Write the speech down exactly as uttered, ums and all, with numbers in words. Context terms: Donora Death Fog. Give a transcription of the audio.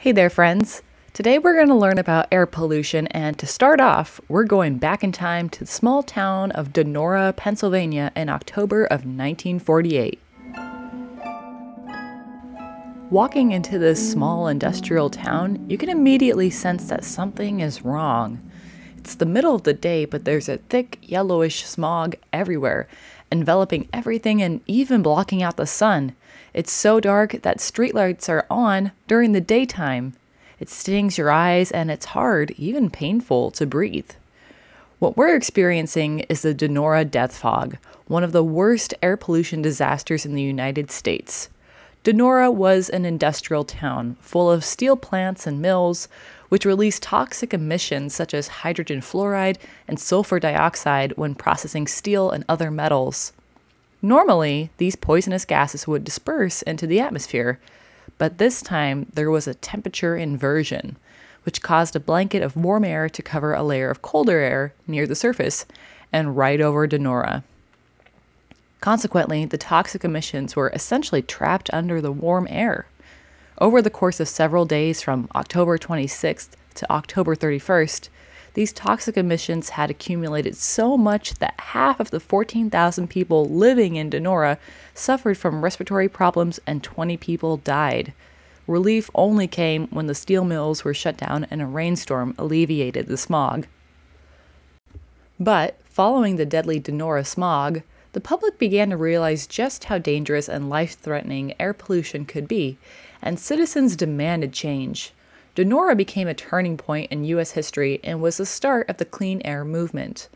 Hey there, friends. Today we're going to learn about air pollution, and to start off, we're going back in time to the small town of Donora, Pennsylvania in October of nineteen forty-eight. Walking into this small industrial town, you can immediately sense that something is wrong. It's the middle of the day, but there's a thick, yellowish smog everywhere, enveloping everything and even blocking out the sun. It's so dark that streetlights are on during the daytime. It stings your eyes and it's hard, even painful, to breathe. What we're experiencing is the Donora Death Fog, one of the worst air pollution disasters in the United States. Donora was an industrial town full of steel plants and mills, which release toxic emissions such as hydrogen fluoride and sulfur dioxide when processing steel and other metals. Normally, these poisonous gases would disperse into the atmosphere, but this time there was a temperature inversion, which caused a blanket of warm air to cover a layer of colder air near the surface and right over Donora. Consequently, the toxic emissions were essentially trapped under the warm air. Over the course of several days from October twenty-sixth to October thirty-first, these toxic emissions had accumulated so much that half of the fourteen thousand people living in Donora suffered from respiratory problems and twenty people died. Relief only came when the steel mills were shut down and a rainstorm alleviated the smog. But following the deadly Donora smog, the public began to realize just how dangerous and life-threatening air pollution could be, and citizens demanded change. Donora became a turning point in U S history and was the start of the clean air movement.